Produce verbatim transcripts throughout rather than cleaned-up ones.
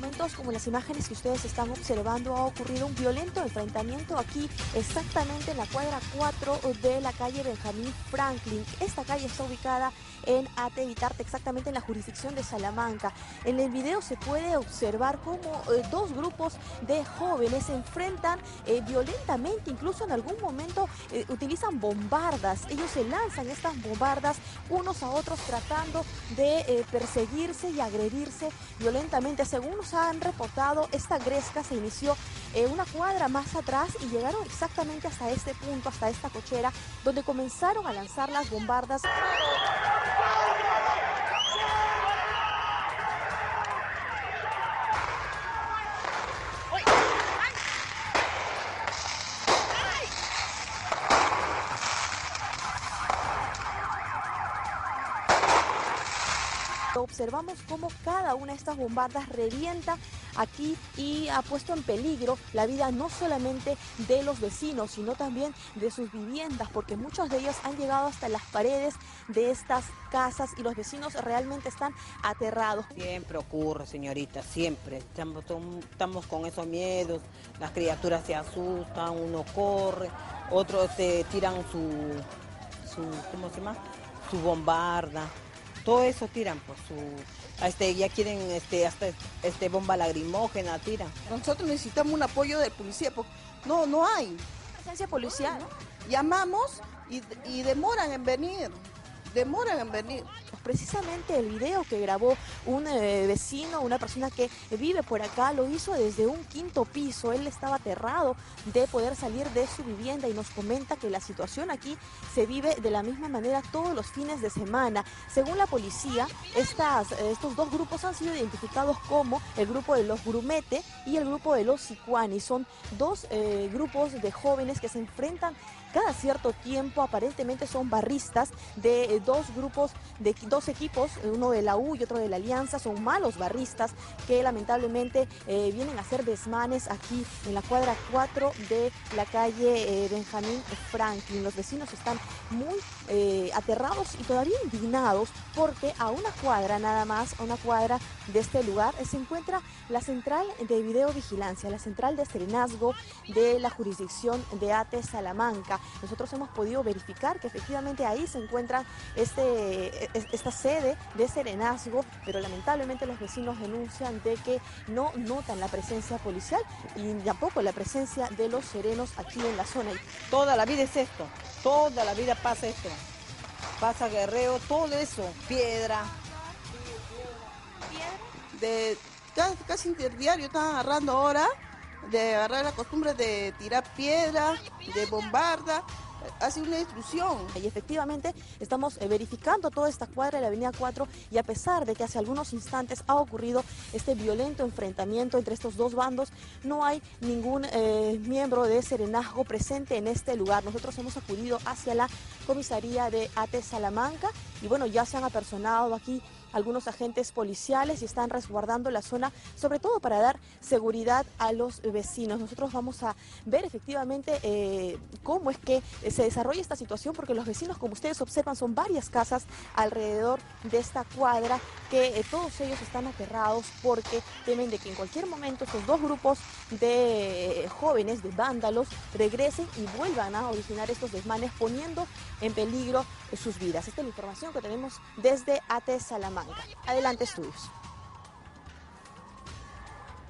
momentos como las imágenes que ustedes están observando ha ocurrido un violento enfrentamiento aquí exactamente en la cuadra cuatro de la calle Benjamín Franklin. Esta calle está ubicada en Atevitarte, exactamente en la jurisdicción de Salamanca. En el video se puede observar cómo eh, dos grupos de jóvenes se enfrentan eh, violentamente, incluso en algún momento eh, utilizan bombardas. Ellos se lanzan estas bombardas unos a otros tratando de eh, perseguirse y agredirse violentamente. Según nos han reportado, esta gresca se inició eh, una cuadra más atrás y llegaron exactamente hasta este punto, hasta esta cochera, donde comenzaron a lanzar las bombardas. Observamos cómo cada una de estas bombardas revienta aquí y ha puesto en peligro la vida no solamente de los vecinos, sino también de sus viviendas, porque muchos de ellos han llegado hasta las paredes de estas casas y los vecinos realmente están aterrados. Siempre ocurre, señorita, siempre. Estamos, estamos con esos miedos, las criaturas se asustan, uno corre, otros se tiran su, su, ¿cómo se llama? Su bombarda. Todo eso tiran por su, este, ya quieren este, hasta este bomba lagrimógena, tiran. Nosotros necesitamos un apoyo del policía, porque no, no hay. Presencia policial, ¿no? Llamamos y, y demoran en venir, demoran en venir. Precisamente el video que grabó un eh, vecino, una persona que vive por acá, lo hizo desde un quinto piso. Él estaba aterrado de poder salir de su vivienda y nos comenta que la situación aquí se vive de la misma manera todos los fines de semana. Según la policía, estas, estos dos grupos han sido identificados como el grupo de los Grumete y el grupo de los Sicuani. Son dos eh, grupos de jóvenes que se enfrentan cada cierto tiempo. Aparentemente son barristas de eh, dos grupos, de dos Dos equipos, uno de la U y otro de la Alianza. Son malos barristas que lamentablemente eh, vienen a hacer desmanes aquí en la cuadra cuatro de la calle eh, Benjamín Franklin. Los vecinos están muy eh, aterrados y todavía indignados porque a una cuadra nada más, a una cuadra de este lugar, eh, se encuentra la central de videovigilancia, la central de serenazgo de la jurisdicción de Ate, Salamanca. Nosotros hemos podido verificar que efectivamente ahí se encuentra este, esta sede de serenazgo, pero lamentablemente los vecinos denuncian de que no notan la presencia policial y tampoco la presencia de los serenos aquí en la zona. Toda la vida es esto, toda la vida pasa esto, pasa guerreo, todo eso, piedra. De, casi interdiario están agarrando ahora, de agarrar la costumbre de tirar piedra, de bombarda. Hace una destrucción. Y efectivamente estamos verificando toda esta cuadra de la avenida cuatro y a pesar de que hace algunos instantes ha ocurrido este violento enfrentamiento entre estos dos bandos, no hay ningún eh, miembro de serenazgo presente en este lugar. Nosotros hemos acudido hacia la comisaría de Ate, Salamanca, y bueno, ya se han apersonado aquí algunos agentes policiales y están resguardando la zona, sobre todo para dar seguridad a los vecinos. Nosotros vamos a ver efectivamente eh, cómo es que se desarrolla esta situación, porque los vecinos, como ustedes observan, son varias casas alrededor de esta cuadra que eh, todos ellos están aterrados porque temen de que en cualquier momento estos dos grupos de eh, jóvenes, de vándalos, regresen y vuelvan a originar estos desmanes poniendo en peligro eh, sus vidas. Esta es la información que tenemos desde Ate, Salamanca. Adelante, estudios.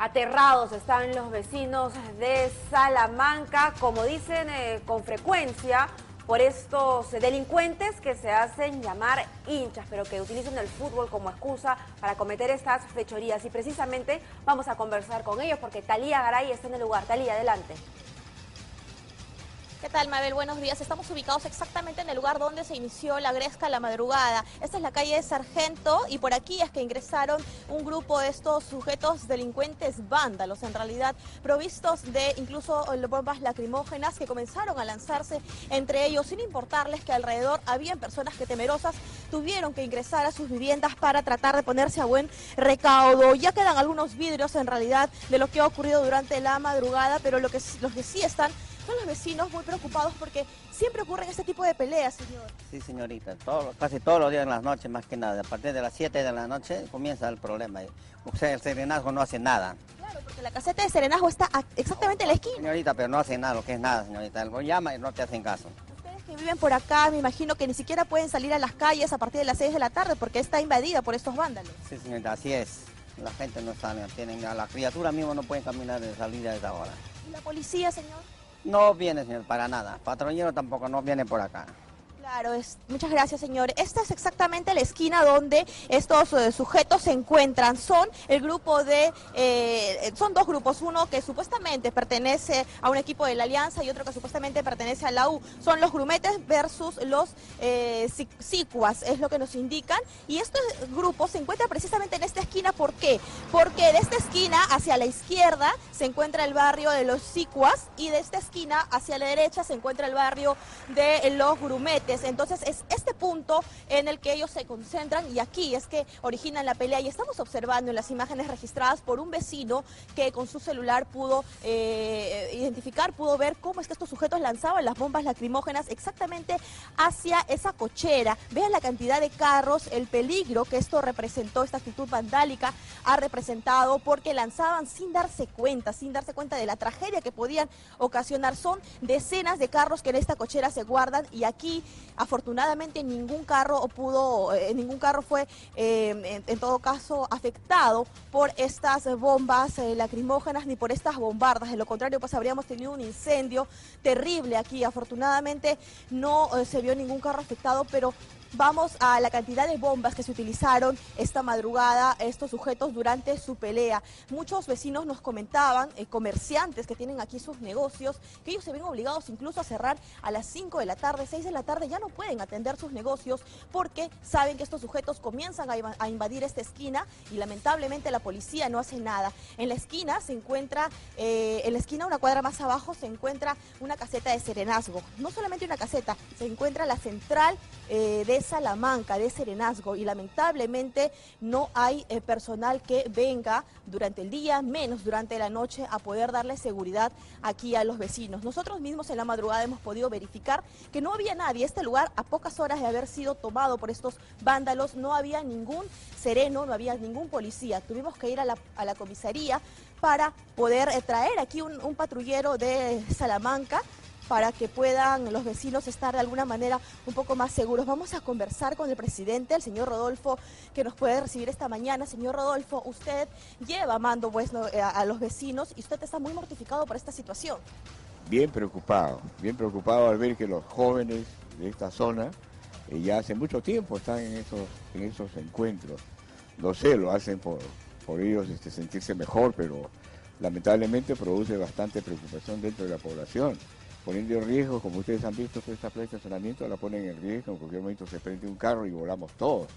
Aterrados están los vecinos de Salamanca, como dicen eh, con frecuencia, por estos eh, delincuentes que se hacen llamar hinchas, pero que utilizan el fútbol como excusa para cometer estas fechorías. Y precisamente vamos a conversar con ellos porque Talía Garay está en el lugar. Talía, adelante. ¿Qué tal, Mabel? Buenos días. Estamos ubicados exactamente en el lugar donde se inició la gresca a la madrugada. Esta es la calle de Sargento y por aquí es que ingresaron un grupo de estos sujetos delincuentes vándalos, en realidad, provistos de incluso bombas lacrimógenas que comenzaron a lanzarse entre ellos, sin importarles que alrededor habían personas que temerosas tuvieron que ingresar a sus viviendas para tratar de ponerse a buen recaudo. Ya quedan algunos vidrios, en realidad, de lo que ha ocurrido durante la madrugada, pero lo que, los que sí están Son los vecinos muy preocupados porque siempre ocurren este tipo de peleas, señor. Sí, señorita, todo, casi todos los días en las noches, más que nada. A partir de las siete de la noche comienza el problema. O sea, el serenazgo no hace nada. Claro, porque la caseta de serenazgo está exactamente en la esquina. Señorita, pero no hace nada, lo que es nada, señorita. Lo llama y no te hacen caso. Ustedes que viven por acá, me imagino que ni siquiera pueden salir a las calles a partir de las seis de la tarde porque está invadida por estos vándalos. Sí, señorita, así es. La gente no sale, tienen a la criatura mismo, no pueden caminar de salida a esa hora. ¿Y la policía, señor? No viene, señor, para nada. Patrullero tampoco, no viene por acá. Claro, es, muchas gracias, señor. Esta es exactamente la esquina donde estos eh, sujetos se encuentran. Son el grupo de, eh, son dos grupos, uno que supuestamente pertenece a un equipo de la Alianza y otro que supuestamente pertenece a la U. Son los grumetes versus los eh, sicuas, es lo que nos indican. Y estos grupos se encuentran precisamente en esta esquina, ¿por qué? Porque de esta esquina hacia la izquierda se encuentra el barrio de los sicuas y de esta esquina hacia la derecha se encuentra el barrio de los grumetes. Entonces es este punto en el que ellos se concentran y aquí es que originan la pelea y estamos observando en las imágenes registradas por un vecino que con su celular pudo eh, identificar, pudo ver cómo es que estos sujetos lanzaban las bombas lacrimógenas exactamente hacia esa cochera. Vean la cantidad de carros, el peligro que esto representó, esta actitud vandálica ha representado porque lanzaban sin darse cuenta, sin darse cuenta de la tragedia que podían ocasionar. Son decenas de carros que en esta cochera se guardan y aquí afortunadamente ningún carro pudo, eh, ningún carro fue eh, en, en todo caso afectado por estas bombas eh, lacrimógenas ni por estas bombardas. De lo contrario, pues habríamos tenido un incendio terrible aquí. Afortunadamente no eh, se vio ningún carro afectado, pero vamos a la cantidad de bombas que se utilizaron esta madrugada estos sujetos durante su pelea. Muchos vecinos nos comentaban, eh, comerciantes que tienen aquí sus negocios, que ellos se ven obligados incluso a cerrar a las cinco de la tarde, seis de la tarde, ya no pueden atender sus negocios porque saben que estos sujetos comienzan a invadir esta esquina y lamentablemente la policía no hace nada. En la esquina se encuentra, eh, en la esquina una cuadra más abajo se encuentra una caseta de serenazgo. No solamente una caseta, se encuentra la central eh, de Salamanca de serenazgo y lamentablemente no hay eh, personal que venga durante el día, menos durante la noche, a poder darle seguridad aquí a los vecinos. Nosotros mismos en la madrugada hemos podido verificar que no había nadie. Este lugar, a pocas horas de haber sido tomado por estos vándalos, no había ningún sereno, no había ningún policía. Tuvimos que ir a la, a la comisaría para poder eh, traer aquí un, un patrullero de Salamanca para que puedan los vecinos estar de alguna manera un poco más seguros. Vamos a conversar con el presidente, el señor Rodolfo, que nos puede recibir esta mañana. Señor Rodolfo, usted lleva mando pues, a los vecinos y usted está muy mortificado por esta situación. Bien preocupado, bien preocupado al ver que los jóvenes de esta zona eh, ya hace mucho tiempo están en esos, en esos encuentros. No sé, lo hacen por, por ellos este, sentirse mejor, pero lamentablemente produce bastante preocupación dentro de la población, poniendo en riesgo, como ustedes han visto, que esta plaza de estacionamiento la ponen en riesgo, en cualquier momento se prende un carro y volamos todos,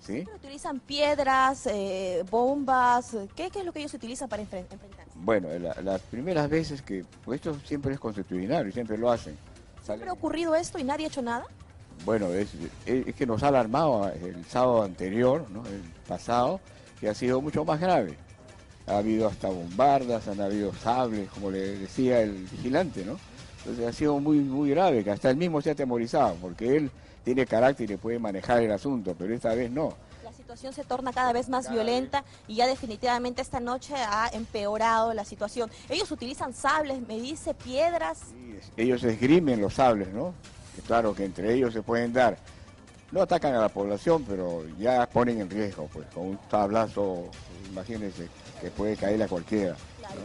¿sí? Pero utilizan piedras, eh, bombas, ¿qué, ¿qué es lo que ellos utilizan para enfrentarse? Bueno, la, las primeras veces que, pues esto siempre es constitucional y siempre lo hacen. ¿Siempre ha ocurrido esto y nadie ha hecho nada? Bueno, es, es, es que nos ha alarmado el sábado anterior, ¿no? El pasado, que ha sido mucho más grave. Ha habido hasta bombardas, han habido sables, como le decía el vigilante, ¿no? Entonces ha sido muy muy grave, que hasta él mismo se ha atemorizado, porque él tiene carácter y le puede manejar el asunto, pero esta vez no. La situación se torna cada vez más cada violenta vez. Y ya definitivamente esta noche ha empeorado la situación. Ellos utilizan sables, me dice, piedras. Sí, ellos esgrimen los sables, ¿no? Claro que entre ellos se pueden dar. No atacan a la población, pero ya ponen en riesgo, pues con un tablazo, imagínense, que puede caer a cualquiera.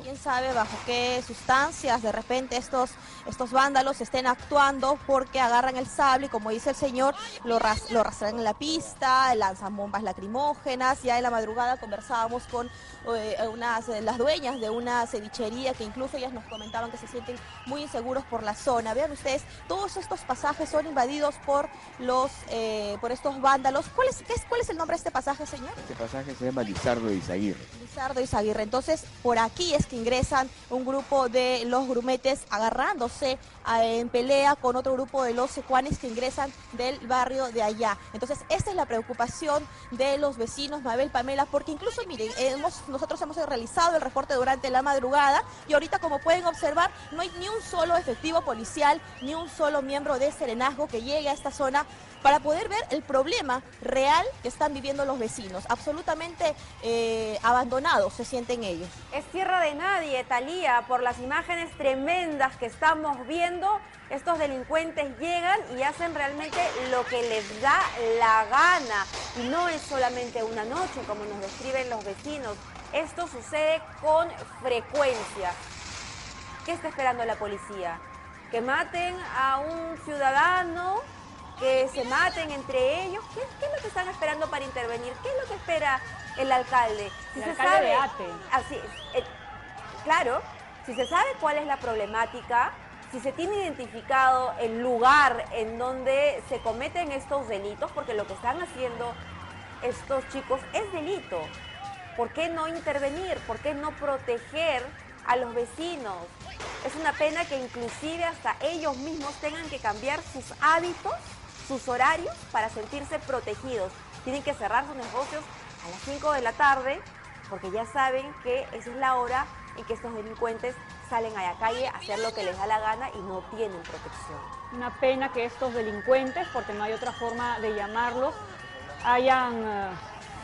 ¿Quién sabe bajo qué sustancias de repente estos, estos vándalos estén actuando? Porque agarran el sable y como dice el señor, lo, ras, lo rastrean en la pista, lanzan bombas lacrimógenas. Ya en la madrugada conversábamos con eh, unas, las dueñas de una cevichería que incluso ellas nos comentaban que se sienten muy inseguros por la zona. Vean ustedes, todos estos pasajes son invadidos por, los, eh, por estos vándalos. ¿Cuál es, qué es, ¿Cuál es el nombre de este pasaje, señor? Este pasaje se llama Lizardo Izaguirre. Lizardo Izaguirre. Entonces, por aquí aquí es que ingresan un grupo de los grumetes agarrándose en pelea con otro grupo de los secuanes que ingresan del barrio de allá. Entonces, esta es la preocupación de los vecinos, Mabel, Pamela, porque incluso, miren, hemos, nosotros hemos realizado el reporte durante la madrugada y ahorita, como pueden observar, no hay ni un solo efectivo policial, ni un solo miembro de serenazgo que llegue a esta zona para poder ver el problema real que están viviendo los vecinos. Absolutamente eh, abandonados se sienten ellos. Es tierra de nadie, Talía, por las imágenes tremendas que estamos viendo. Estos delincuentes llegan y hacen realmente lo que les da la gana. Y no es solamente una noche, como nos describen los vecinos. Esto sucede con frecuencia. ¿Qué está esperando la policía? ¿Que maten a un ciudadano? ¿Que se maten entre ellos? ¿Qué, ¿Qué es lo que están esperando para intervenir? ¿Qué es lo que espera el alcalde? Si el se alcalde sabe, de Ate. Así, eh, claro, si se sabe cuál es la problemática, si se tiene identificado el lugar en donde se cometen estos delitos, porque lo que están haciendo estos chicos es delito, ¿por qué no intervenir? ¿Por qué no proteger a los vecinos? Es una pena que inclusive hasta ellos mismos tengan que cambiar sus hábitos, sus horarios, para sentirse protegidos. Tienen que cerrar sus negocios a las cinco de la tarde, porque ya saben que esa es la hora en que estos delincuentes salen a la calle a hacer lo que les da la gana y no tienen protección. Una pena que estos delincuentes, porque no hay otra forma de llamarlos, hayan eh,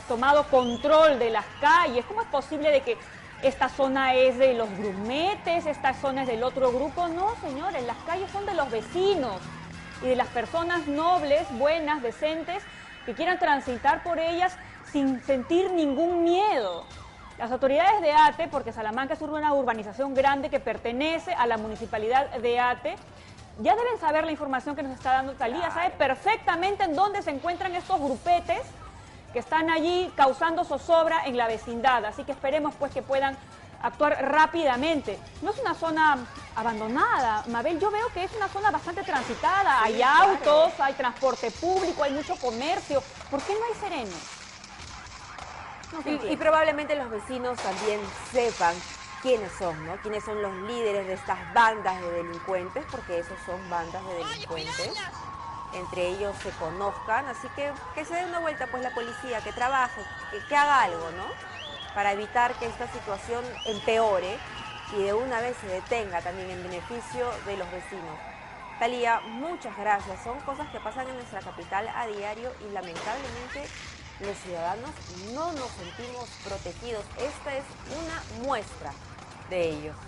tomado control de las calles. ¿Cómo es posible de que esta zona es de los grumetes, esta zona es del otro grupo? No, señores, las calles son de los vecinos y de las personas nobles, buenas, decentes, que quieran transitar por ellas sin sentir ningún miedo. Las autoridades de Ate, porque Salamanca es una urbanización grande que pertenece a la municipalidad de Ate, ya deben saber la información que nos está dando Talía, sabe perfectamente en dónde se encuentran estos grupetes que están allí causando zozobra en la vecindad, así que esperemos pues que puedan actuar rápidamente. No es una zona abandonada, Mabel, yo veo que es una zona bastante transitada, sí, hay claro. autos, hay transporte público, hay mucho comercio, ¿por qué no hay serenos? No se y, y probablemente los vecinos también sepan quiénes son, ¿no? Quiénes son los líderes de estas bandas de delincuentes, porque esos son bandas de delincuentes. Entre ellos se conozcan, así que que se dé una vuelta pues la policía, que trabaje, que, que haga algo, ¿no? Para evitar que esta situación empeore y de una vez se detenga también en beneficio de los vecinos. Talía, muchas gracias. Son cosas que pasan en nuestra capital a diario y lamentablemente los ciudadanos no nos sentimos protegidos. Esta es una muestra de ello.